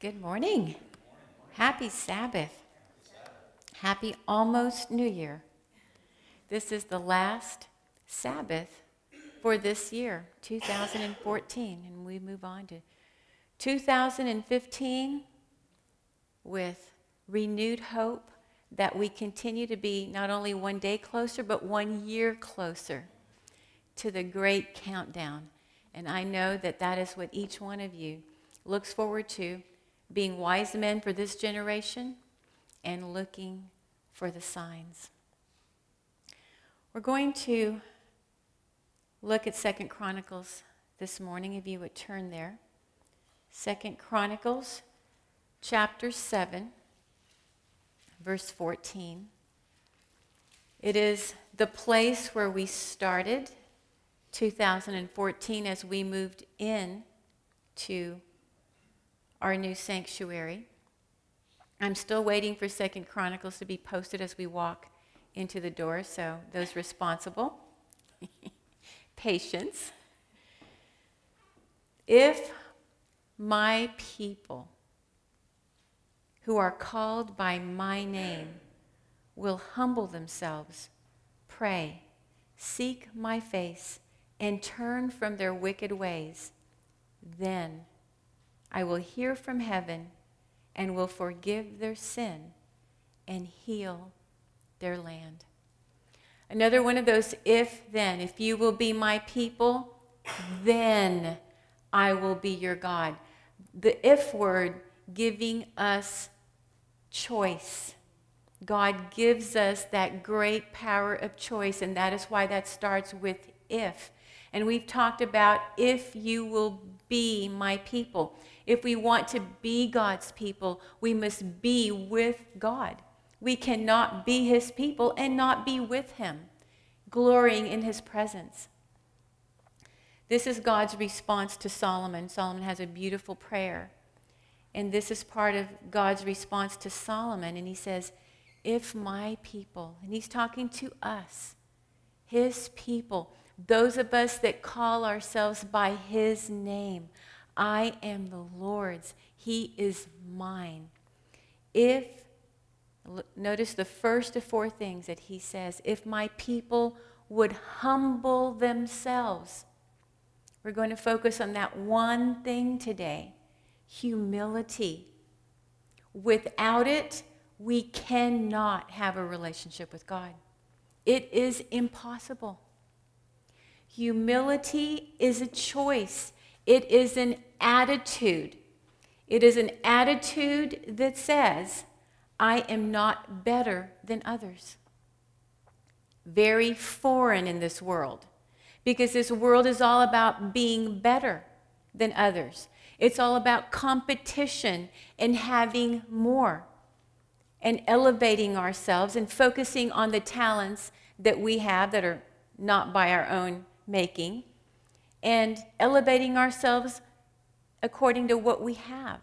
Good morning. Happy Sabbath. Happy almost New Year. This is the last Sabbath for this year, 2014, and we move on to 2015 with renewed hope that we continue to be not only one day closer, but 1 year closer to the great countdown. And I know that that is what each one of you looks forward to, being wise men for this generation and looking for the signs. We're going to look at 2 Chronicles this morning, if you would turn there. 2 Chronicles chapter 7, verse 14. It is the place where we started 2014 as we moved in to our new sanctuary. I'm still waiting for 2 Chronicles to be posted as we walk into the door, so those responsible, patience. If my people who are called by my name will humble themselves, pray, seek my face, and turn from their wicked ways, then I will hear from heaven and will forgive their sin and heal their land. Another one of those if-then. If you will be my people, then I will be your God. The if word giving us choice. God gives us that great power of choice, and that is why that starts with if. And we've talked about if you will be my people. If we want to be God's people, we must be with God. We cannot be his people and not be with him, glorying in his presence. This is God's response to Solomon. Solomon has a beautiful prayer. And this is part of God's response to Solomon. And he says, if my people, and he's talking to us, his people, those of us that call ourselves by his name, I am the Lord's, he is mine. If Notice the first of four things that he says. If my people would humble themselves. We're going to focus on that one thing today. Humility. Without it, we cannot have a relationship with God. It is impossible. Humility is a choice. It is an attitude. It is an attitude that says, I am not better than others. Very foreign in this world, because this world is all about being better than others. It's all about competition and having more and elevating ourselves and focusing on the talents that we have that are not by our own making and elevating ourselves according to what we have.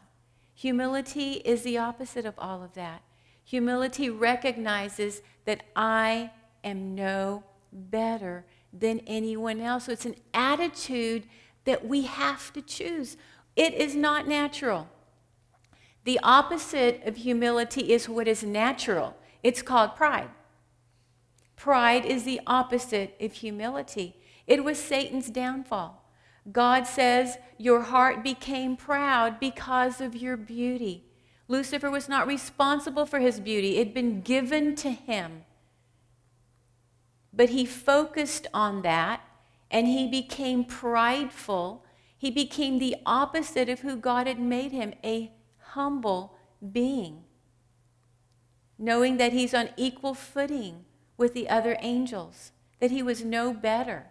Humility is the opposite of all of that. Humility recognizes that I am no better than anyone else. So it's an attitude that we have to choose. It is not natural. The opposite of humility is what is natural. It's called pride. Pride is the opposite of humility. It was Satan's downfall. God says, your heart became proud because of your beauty. Lucifer was not responsible for his beauty. It had been given to him. But he focused on that, and he became prideful. He became the opposite of who God had made him, a humble being, knowing that he's on equal footing with the other angels, that he was no better.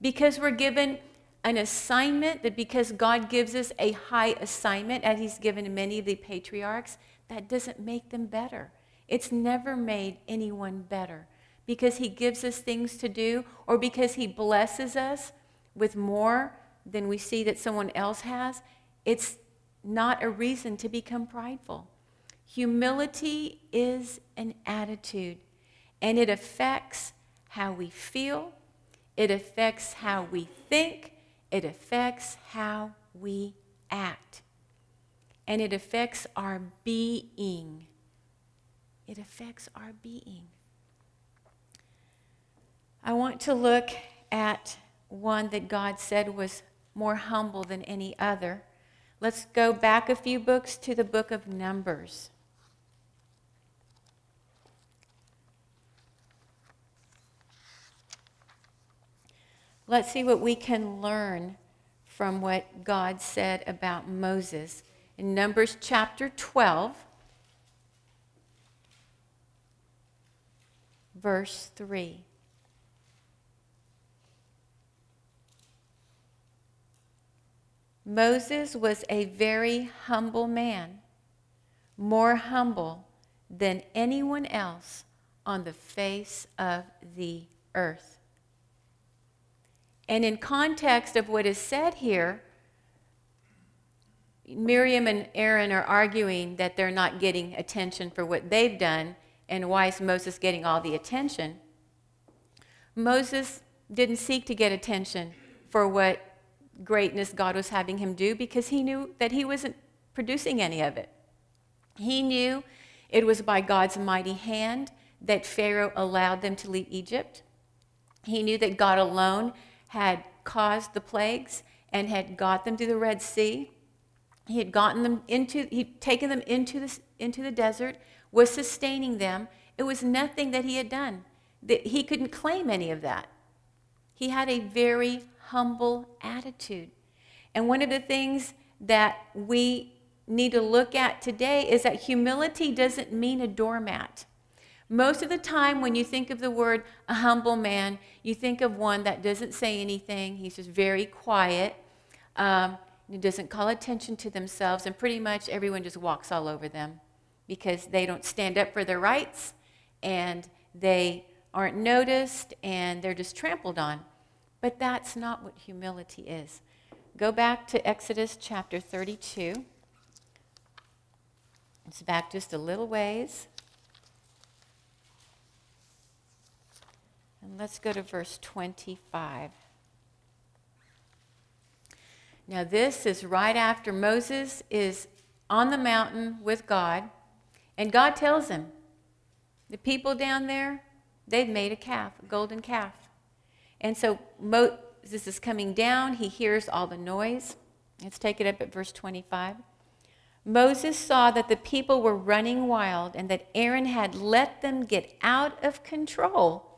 Because we're given an assignment, that because God gives us a high assignment, as he's given to many of the patriarchs, that doesn't make them better. It's never made anyone better, because he gives us things to do, or because he blesses us with more than we see that someone else has. It's not a reason to become prideful. Humility is an attitude, and it affects how we feel, it affects how we think, it affects how we act. and it affects our being. It affects our being. I want to look at one that God said was more humble than any other. Let's go back a few books to the book of Numbers. Let's see what we can learn from what God said about Moses. In Numbers chapter 12, verse 3. Moses was a very humble man, more humble than anyone else on the face of the earth. And in context of what is said here, Miriam and Aaron are arguing that they're not getting attention for what they've done, and why is Moses getting all the attention? Moses didn't seek to get attention for what greatness God was having him do, because he knew that he wasn't producing any of it. He knew it was by God's mighty hand that Pharaoh allowed them to leave Egypt. He knew that God alone had caused the plagues and had got them through the Red Sea. He had gotten them into, he'd taken them into the desert, was sustaining them. It was nothing that he had done. He couldn't claim any of that. He had a very humble attitude. And one of the things that we need to look at today is that humility doesn't mean a doormat. Most of the time when you think of the word a humble man, you think of one that doesn't say anything. He's just very quiet. He doesn't call attention to themselves, and pretty much everyone just walks all over them because they don't stand up for their rights and they aren't noticed and they're just trampled on. But that's not what humility is. Go back to Exodus chapter 32. It's back just a little ways. And let's go to verse 25. Now this is right after Moses is on the mountain with God, and God tells him, the people down there, they've made a calf, a golden calf. And so Moses is coming down, he hears all the noise. Let's take it up at verse 25. Moses saw that the people were running wild and that Aaron had let them get out of control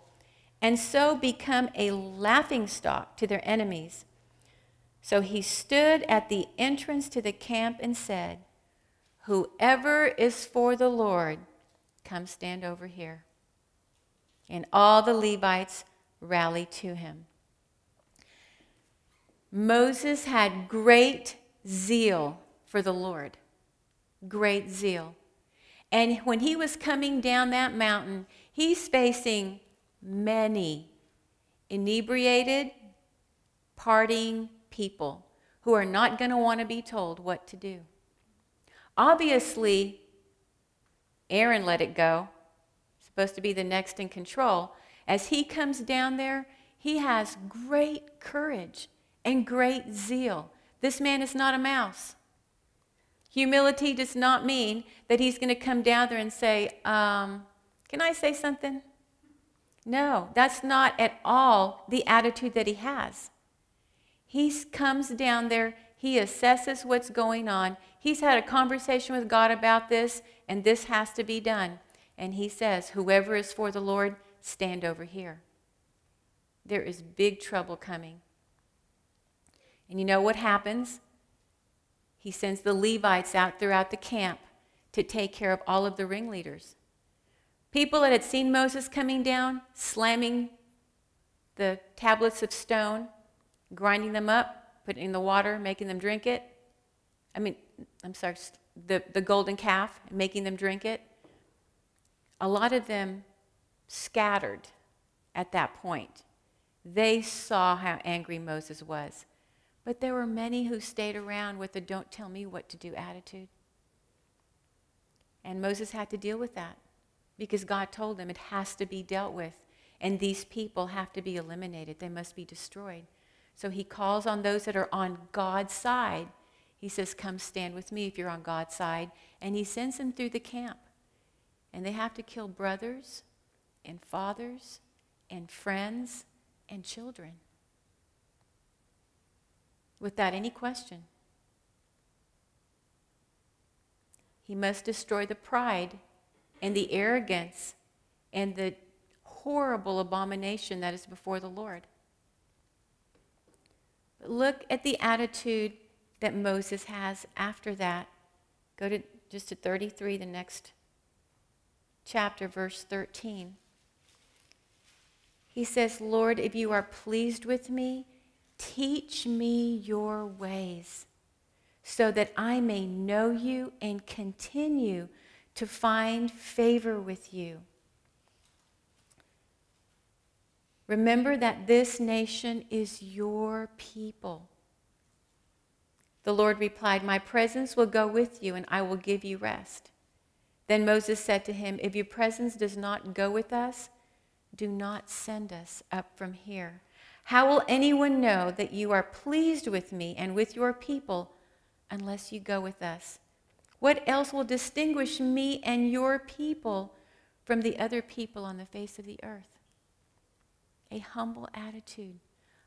and so become a laughingstock to their enemies. So he stood at the entrance to the camp and said, "Whoever is for the Lord, come stand over here." And all the Levites rallied to him. Moses had great zeal for the Lord, great zeal. And when he was coming down that mountain, he's facing many inebriated, partying people who are not going to want to be told what to do. Obviously, Aaron let it go. He's supposed to be the next in control. As he comes down there, he has great courage and great zeal. This man is not a mouse. Humility does not mean that he's going to come down there and say, "Can I say something?" No, that's not at all the attitude that he has. He comes down there, he assesses what's going on. He's had a conversation with God about this, and this has to be done. And he says, "Whoever is for the Lord, stand over here." There is big trouble coming. And you know what happens? He sends the Levites out throughout the camp to take care of all of the ringleaders. People that had seen Moses coming down, slamming the tablets of stone, grinding them up, putting in the water, making them drink it. the golden calf, making them drink it. A lot of them scattered at that point. They saw how angry Moses was. But there were many who stayed around with the "don't tell me what to do" attitude. And Moses had to deal with that because God told him it has to be dealt with. And these people have to be eliminated. They must be destroyed. So he calls on those that are on God's side. He says, come stand with me if you're on God's side. And he sends them through the camp. And they have to kill brothers and fathers and friends and children without any question. He must destroy the pride and the arrogance and the horrible abomination that is before the Lord. But look at the attitude that Moses has after that. Go to just to 33, the next chapter, verse 13. He says, Lord, if you are pleased with me, teach me your ways so that I may know you and continue to find favor with you. Remember that this nation is your people. The Lord replied, my presence will go with you and I will give you rest. Then Moses said to him, if your presence does not go with us, do not send us up from here. How will anyone know that you are pleased with me and with your people unless you go with us? What else will distinguish me and your people from the other people on the face of the earth? A humble attitude.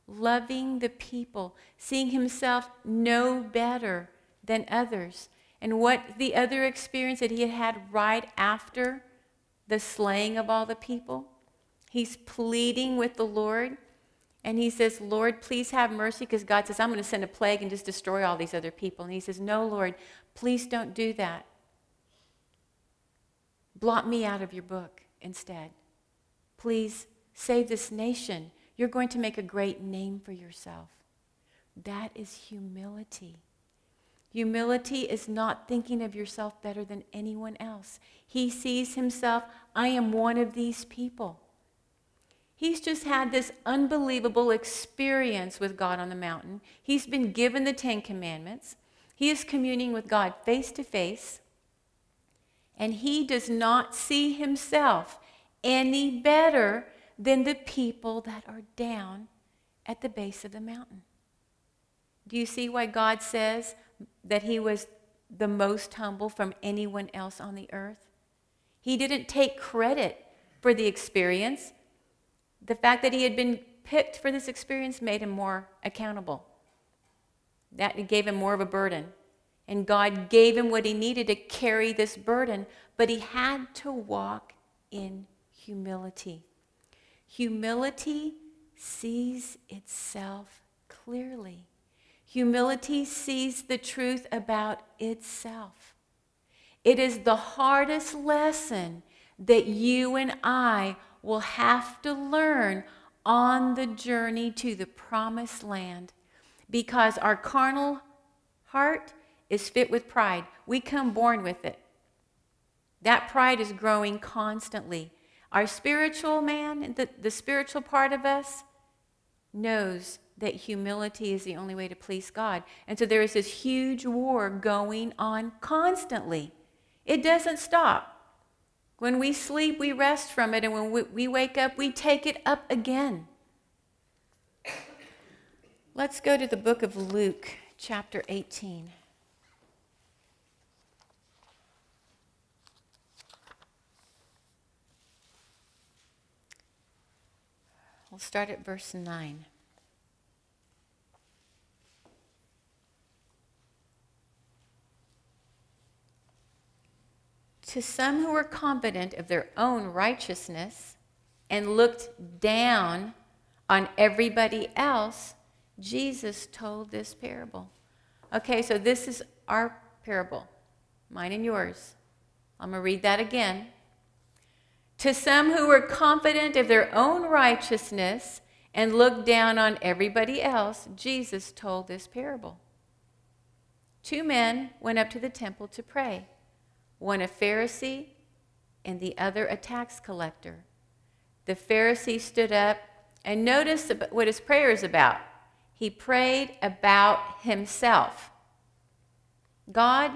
Loving the people, seeing himself no better than others. And what the other experience that he had right after the slaying of all the people, he's pleading with the Lord. And he says, Lord, please have mercy, because God says, I'm going to send a plague and just destroy all these other people. And he says, no, Lord, please don't do that. Blot me out of your book instead. Please save this nation. You're going to make a great name for yourself. That is humility. Humility is not thinking of yourself better than anyone else. He sees himself, I am one of these people. He's just had this unbelievable experience with God on the mountain. He's been given the 10 Commandments. He is communing with God face to face. And he does not see himself any better than the people that are down at the base of the mountain. Do you see why God says that he was the most humble from anyone else on the earth? He didn't take credit for the experience. The fact that he had been picked for this experience made him more accountable. That gave him more of a burden. And God gave him what he needed to carry this burden, but he had to walk in humility. Humility sees itself clearly. Humility sees the truth about itself. It is the hardest lesson that you and I will have to learn on the journey to the promised land, because our carnal heart is fit with pride. We come born with it. That pride is growing constantly. Our spiritual man, the spiritual part of us, knows that humility is the only way to please God. And so there is this huge war going on constantly. It doesn't stop. When we sleep, we rest from it, and when we wake up, we take it up again. Let's go to the book of Luke, chapter 18. We'll start at verse 9. To some who were confident of their own righteousness and looked down on everybody else, Jesus told this parable. Okay, so this is our parable, mine and yours. I'm going to read that again. To some who were confident of their own righteousness and looked down on everybody else, Jesus told this parable. Two men went up to the temple to pray, one a Pharisee and the other a tax collector. The Pharisee stood up and noticed what his prayer is about. He prayed about himself. God,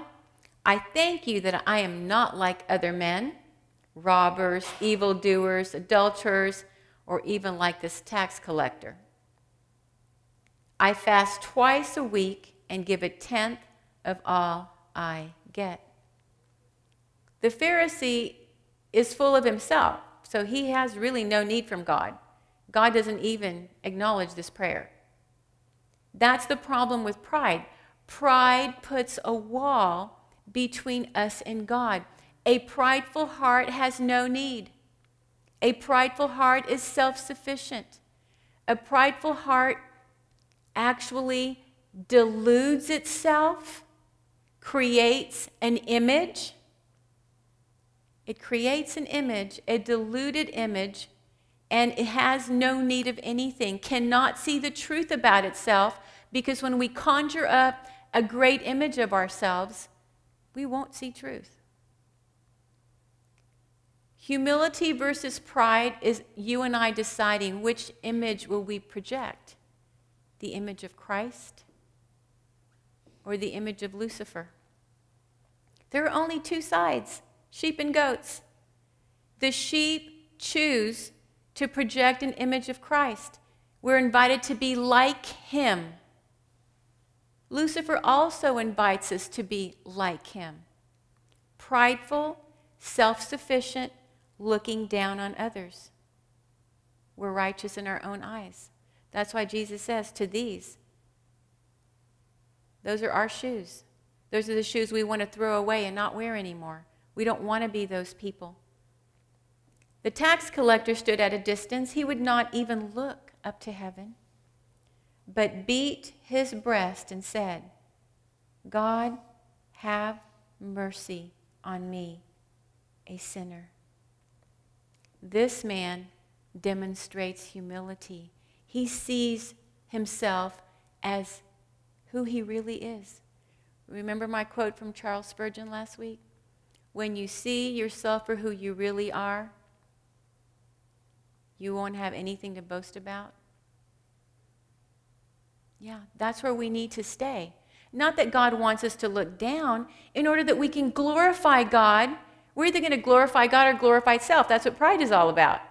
I thank you that I am not like other men, robbers, evildoers, adulterers, or even like this tax collector. I fast twice a week and give a tenth of all I get. The Pharisee is full of himself, so he has really no need from God. God doesn't even acknowledge this prayer. That's the problem with pride. Pride puts a wall between us and God. A prideful heart has no need. A prideful heart is self-sufficient. A prideful heart actually deludes itself, creates an image. It creates an image, a deluded image, and it has no need of anything, cannot see the truth about itself, because when we conjure up a great image of ourselves, we won't see truth. Humility versus pride is you and I deciding which image will we project, the image of Christ or the image of Lucifer. There are only two sides. Sheep and goats. The sheep choose to project an image of Christ. We're invited to be like him. Lucifer also invites us to be like him. Prideful, self-sufficient, looking down on others. We're righteous in our own eyes. That's why Jesus says to these, those are our shoes. Those are the shoes we want to throw away and not wear anymore. We don't want to be those people. The tax collector stood at a distance. He would not even look up to heaven, but beat his breast and said, God, have mercy on me, a sinner. This man demonstrates humility. He sees himself as who he really is. Remember my quote from Charles Spurgeon last week? When you see yourself for who you really are, you won't have anything to boast about. Yeah, that's where we need to stay. Not that God wants us to look down, in order that we can glorify God. We're either going to glorify God or glorify self. That's what pride is all about.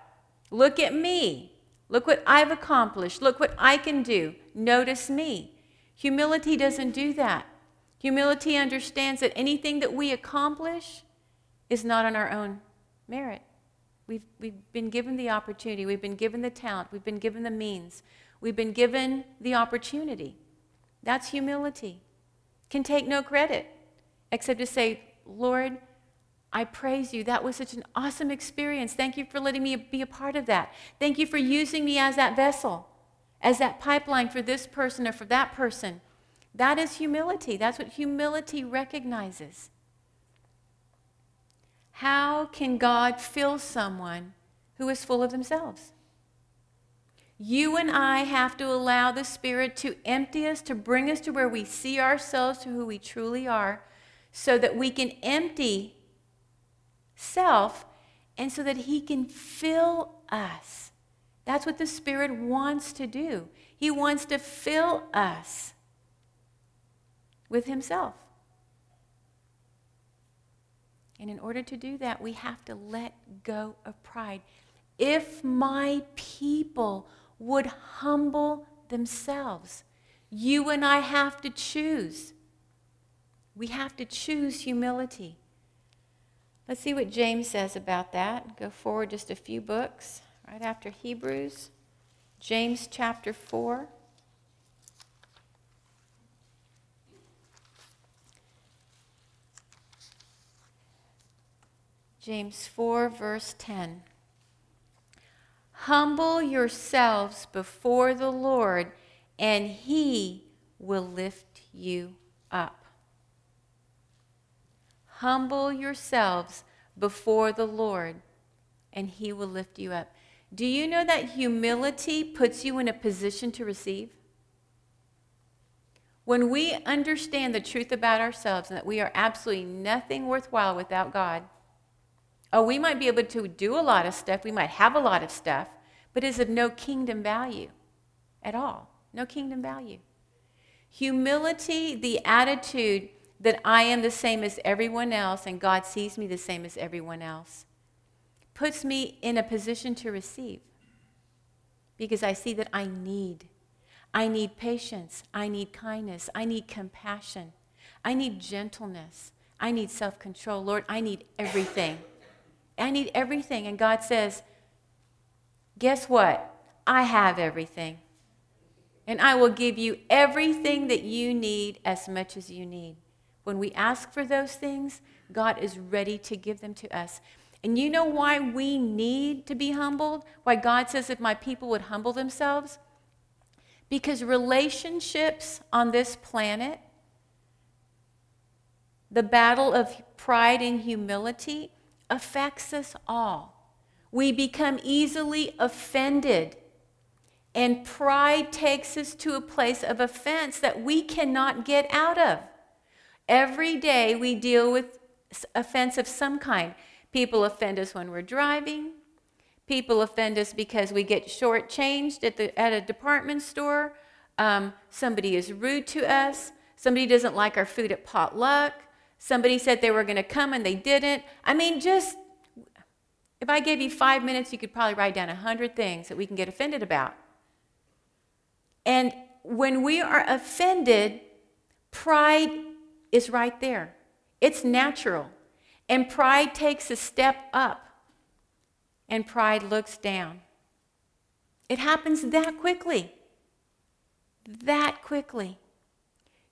Look at me. Look what I've accomplished. Look what I can do. Notice me. Humility doesn't do that. Humility understands that anything that we accomplish is not on our own merit. We've been given the opportunity. We've been given the talent. We've been given the means. We've been given the opportunity. That's humility. Can take no credit except to say, Lord, I praise you. That was such an awesome experience. Thank you for letting me be a part of that. Thank you for using me as that vessel, as that pipeline for this person or for that person. That is humility. That's what humility recognizes. How can God fill someone who is full of themselves? You and I have to allow the Spirit to empty us, to bring us to where we see ourselves to who we truly are, so that we can empty self and so that He can fill us. That's what the Spirit wants to do. He wants to fill us with Himself. And in order to do that, we have to let go of pride. If my people would humble themselves, you and I have to choose. We have to choose humility. Let's see what James says about that. Go forward just a few books, right after Hebrews. James chapter 4. James 4, verse 10. Humble yourselves before the Lord, and He will lift you up. Humble yourselves before the Lord, and He will lift you up. Do you know that humility puts you in a position to receive? When we understand the truth about ourselves and that we are absolutely nothing worthwhile without God, oh, we might be able to do a lot of stuff. We might have a lot of stuff, but it's of no kingdom value at all. No kingdom value. Humility, the attitude that I am the same as everyone else and God sees me the same as everyone else, puts me in a position to receive, because I see that I need patience. I need kindness. I need compassion. I need gentleness. I need self-control. Lord, I need everything. I need everything. And God says, guess what? I have everything. And I will give you everything that you need, as much as you need. When we ask for those things, God is ready to give them to us. And you know why we need to be humbled? Why God says if my people would humble themselves? Because relationships on this planet, the battle of pride and humility, affects us all. We become easily offended. And pride takes us to a place of offense that we cannot get out of. Every day we deal with offense of some kind. People offend us when we're driving. People offend us because we get shortchanged at a department store. Somebody is rude to us. Somebody doesn't like our food at potluck. Somebody said they were going to come and they didn't. I mean, just, if I gave you 5 minutes, you could probably write down 100 things that we can get offended about. And when we are offended, pride is right there. It's natural. And pride takes a step up, and pride looks down. It happens that quickly. That quickly.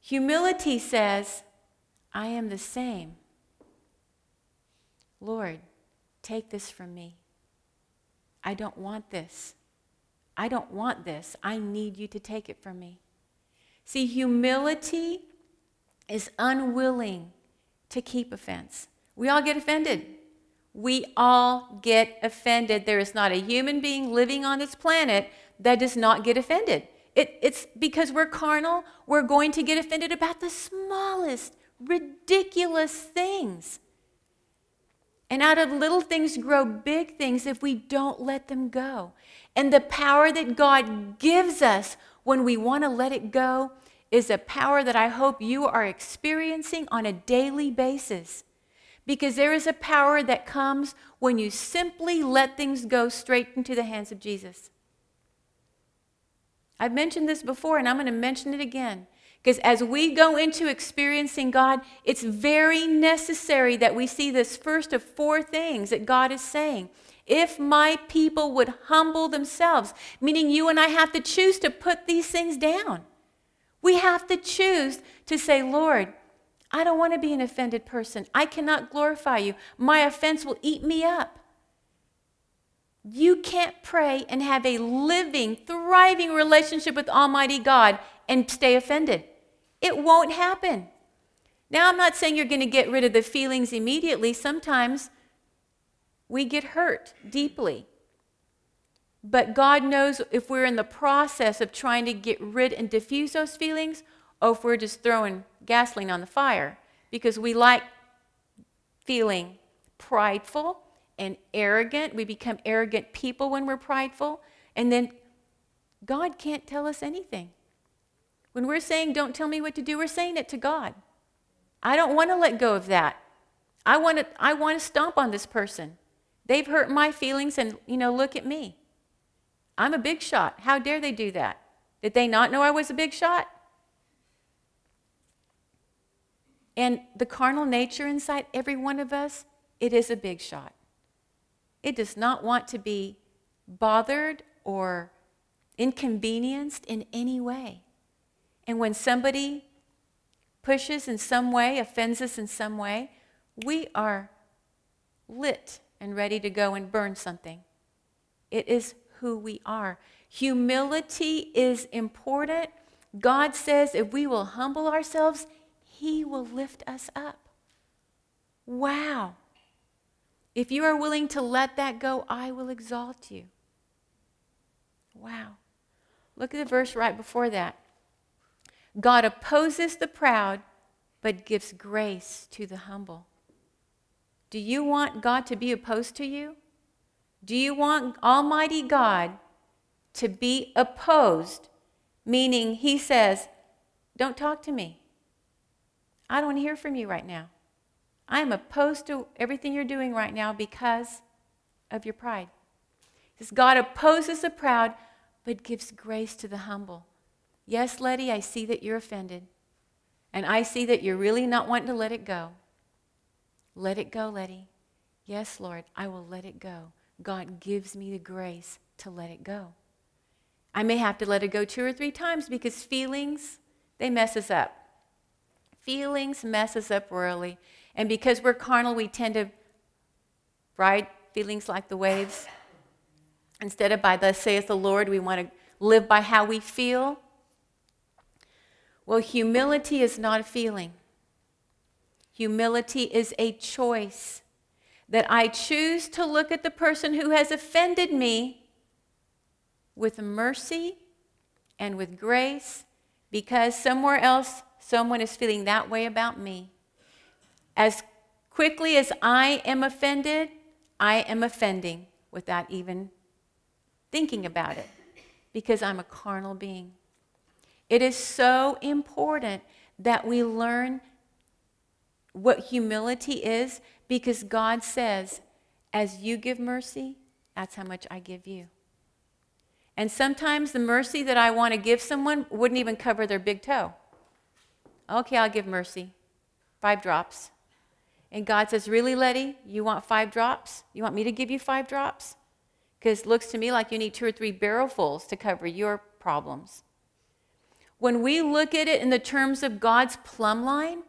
Humility says, I am the same. Lord, take this from me. I don't want this. I don't want this. I need you to take it from me. See, humility is unwilling to keep offense. We all get offended. We all get offended. There is not a human being living on this planet that does not get offended. It's because we're carnal, we're going to get offended about the smallest, ridiculous things. And out of little things grow big things if we don't let them go. And the power that God gives us when we want to let it go is a power that I hope you are experiencing on a daily basis. Because there is a power that comes when you simply let things go straight into the hands of Jesus. I've mentioned this before, and I'm going to mention it again. Because as we go into experiencing God, it's very necessary that we see this first of 4 things that God is saying. If my people would humble themselves, meaning you and I have to choose to put these things down. We have to choose to say, Lord, I don't want to be an offended person. I cannot glorify you. My offense will eat me up. You can't pray and have a living, thriving relationship with Almighty God and stay offended. It won't happen. Now, I'm not saying you're going to get rid of the feelings immediately. Sometimes we get hurt deeply. But God knows if we're in the process of trying to get rid and diffuse those feelings, or if we're just throwing gasoline on the fire, because we like feeling prideful and arrogant. We become arrogant people when we're prideful. And then God can't tell us anything. When we're saying, don't tell me what to do, we're saying it to God. I don't want to let go of that. I want to stomp on this person. They've hurt my feelings and, you know, look at me. I'm a big shot. How dare they do that? Did they not know I was a big shot? And the carnal nature inside every one of us, it is a big shot. It does not want to be bothered or inconvenienced in any way. And when somebody pushes in some way, offends us in some way, we are lit and ready to go and burn something. It is who we are. Humility is important. God says if we will humble ourselves, he will lift us up. Wow. If you are willing to let that go, I will exalt you. Wow. Look at the verse right before that. God opposes the proud, but gives grace to the humble. Do you want God to be opposed to you? Do you want Almighty God to be opposed? Meaning he says, don't talk to me. I don't want to hear from you right now. I am opposed to everything you're doing right now because of your pride. It says, God opposes the proud, but gives grace to the humble. Yes, Letty, I see that you're offended. and I see that you're really not wanting to let it go. Let it go, Letty. Yes, Lord, I will let it go. God gives me the grace to let it go. I may have to let it go 2 or 3 times because feelings, they mess us up. Feelings mess us up royally. And because we're carnal, we tend to ride feelings like the waves. Instead of by thus saith the Lord, we want to live by how we feel. Well, humility is not a feeling. Humility is a choice, that I choose to look at the person who has offended me with mercy and with grace, because somewhere else someone is feeling that way about me. As quickly as I am offended, I am offending without even thinking about it, because I'm a carnal being. It is so important that we learn what humility is, because God says, as you give mercy, that's how much I give you. And sometimes the mercy that I want to give someone wouldn't even cover their big toe. Okay, I'll give mercy. 5 drops. And God says, really, Letty, you want 5 drops? You want me to give you 5 drops? Because it looks to me like you need 2 or 3 barrelfuls to cover your problems. When we look at it in the terms of God's plumb line,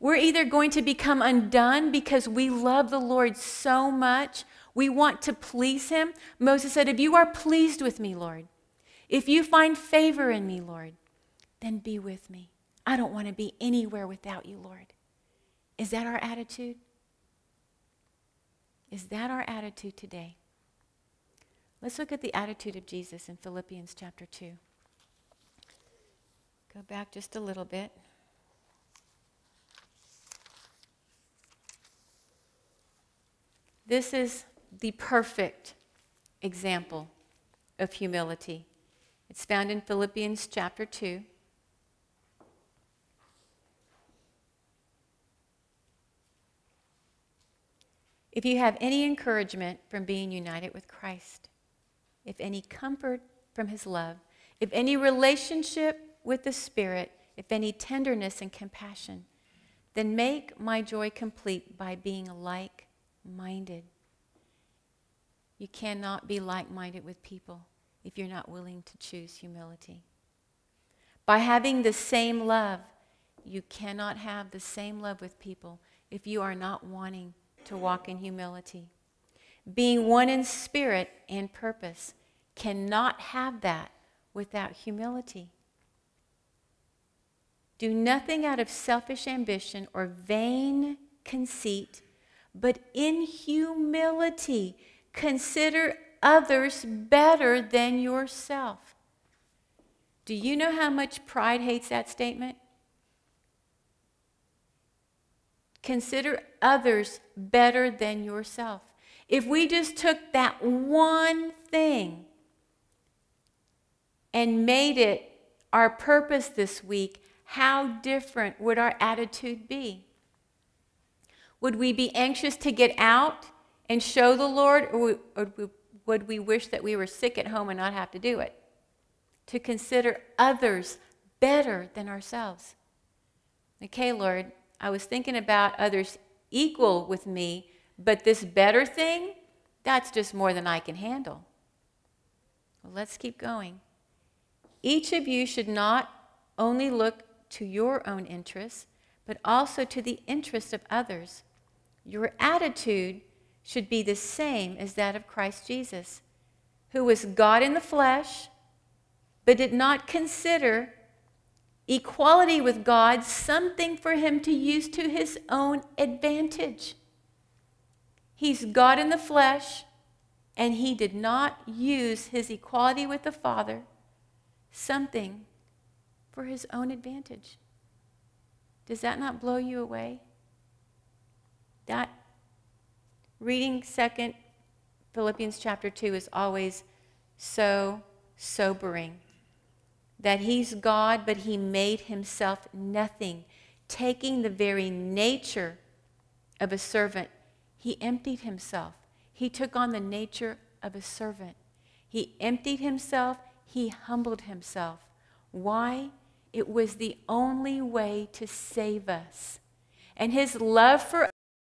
we're either going to become undone because we love the Lord so much, we want to please him. Moses said, if you are pleased with me, Lord, if you find favor in me, Lord, then be with me. I don't want to be anywhere without you, Lord. Is that our attitude? Is that our attitude today? Let's look at the attitude of Jesus in Philippians chapter 2. Go back just a little bit. This is the perfect example of humility. It's found in Philippians chapter 2. If you have any encouragement from being united with Christ, if any comfort from his love, if any relationship with the Spirit, if any tenderness and compassion, then make my joy complete by being alike minded. You cannot be like-minded with people if you're not willing to choose humility. By having the same love, you cannot have the same love with people if you are not wanting to walk in humility. Being one in spirit and purpose, cannot have that without humility. Do nothing out of selfish ambition or vain conceit, but in humility, consider others better than yourself. Do you know how much pride hates that statement? Consider others better than yourself. If we just took that one thing and made it our purpose this week, how different would our attitude be? Would we be anxious to get out and show the Lord, or would we wish that we were sick at home and not have to do it? To consider others better than ourselves. Okay, Lord, I was thinking about others equal with me, but this better thing, that's just more than I can handle. Well, let's keep going. Each of you should not only look to your own interests, but also to the interests of others. Your attitude should be the same as that of Christ Jesus, who was God in the flesh, but did not consider equality with God something for him to use to his own advantage. He's God in the flesh, and he did not use his equality with the Father something for his own advantage. Does that not blow you away? That reading 2 Philippians chapter 2 is always so sobering. That he's God, but he made himself nothing. Taking the very nature of a servant, he emptied himself. He took on the nature of a servant. He emptied himself. He humbled himself. Why? It was the only way to save us. And his love for